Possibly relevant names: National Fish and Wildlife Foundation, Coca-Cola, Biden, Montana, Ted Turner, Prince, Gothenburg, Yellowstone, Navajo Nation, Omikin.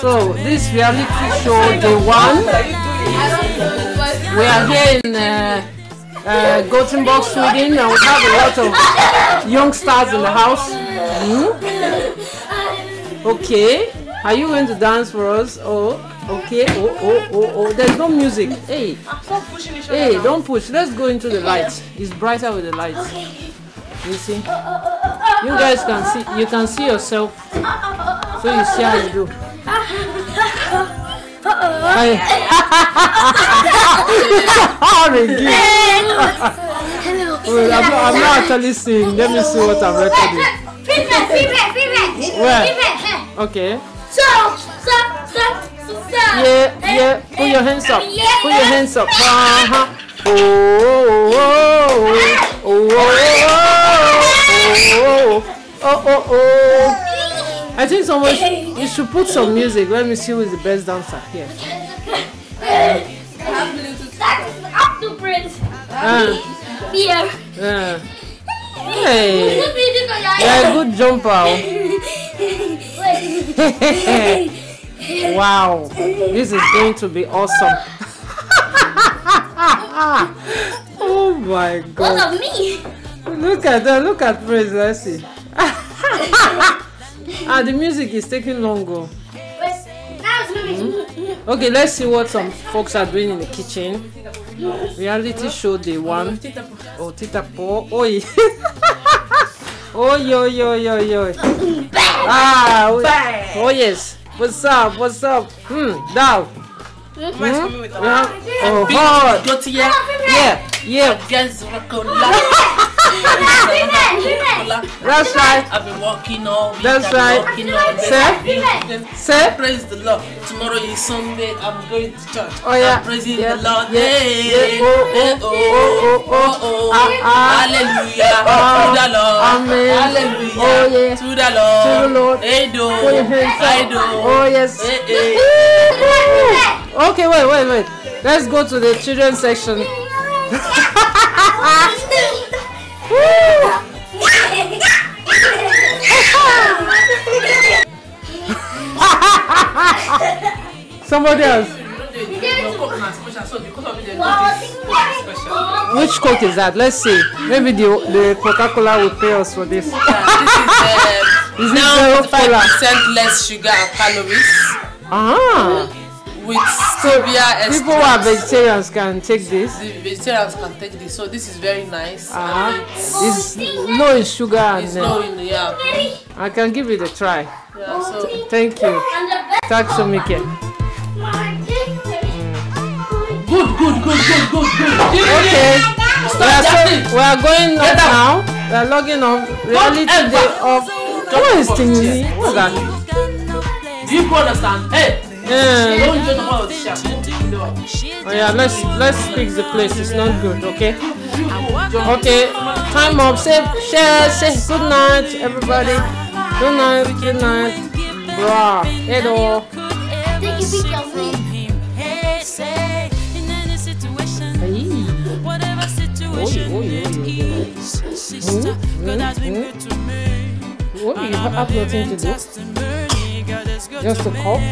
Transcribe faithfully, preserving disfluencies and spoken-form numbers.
So this reality show day one. We are here in uh, uh, Gothenburg, Sweden, and we have a lot of young stars in the house. Mm-hmm. Okay, are you going to dance for us? Oh, okay. Oh, oh, oh, oh. There's no music. Hey, hey, don't push. Let's go into the light. It's brighter with the light. You see? You guys can see. You can see yourself. So you see how you do. Well, I'm, not, I'm not actually seeing. Let me see what I'm recording. Feedback, feedback, feedback. Where? Okay. So, so, so, so. Yeah, yeah. Put your hands up. Put your hands up. Uh-huh. Oh, oh, oh, oh, oh, oh, oh, oh. I think someone should, you should put some music. Let me see who is the best dancer here. Up to Prince. Yeah. Yeah. Hey. Yeah, good jumper. Wow. This is going to be awesome. Oh my God. What of me? Look at that. Look at Prince. Let's see. Ah, the music is taking longer. Mm-hmm. Okay, let's see what some folks are doing in the kitchen. Reality show day one. Oh, titapo. Oi. Oi, oi, oi, oi, oi. Ah, oh, oh yes. What's up? What's up? Hmm. Now. Hmm? Yeah. Oh, hot. Yeah. Yeah. That's right. I've been walking all week. That's right. Sir, sir, praise the Lord. Tomorrow is Sunday. I'm going to church. Oh yeah. I'm praising yeah. the Lord. Yeah. Hey. Oh, oh, oh, oh, oh, oh. Ah, ah. Hallelujah. Oh. To the Lord. Amen. Hallelujah. Oh yeah. To the Lord. To the Lord. Hey, do. I do. Oh yes. Hey, hey. Oh. Okay, wait, wait, wait. Let's go to the children's section. Somebody else. Which coke is that? Let's see. Maybe the, the Coca-Cola will pay us for this. Yeah, this is now uh, five percent less sugar and calories. Ah. With stevia, people who are vegetarians can take this. The vegetarians can take this, so this is very nice. Uh-huh. It's, it's no in sugar. It's and, no in yeah. I can give it a try. Yeah, so. Thank you. Thanks, Omikin. Mm. Good, good, good, good, good, good. Okay. We are, so, we are going up now. We are logging on. Reality day of. What is Tingy? What's that? Do you understand? Hey. Yeah. Oh yeah, let's let's fix the place. It's not good, okay? Okay, time up. Say share, say good night, everybody. Good night, good night. Bra, hello. What do you have nothing to do? Just a cough.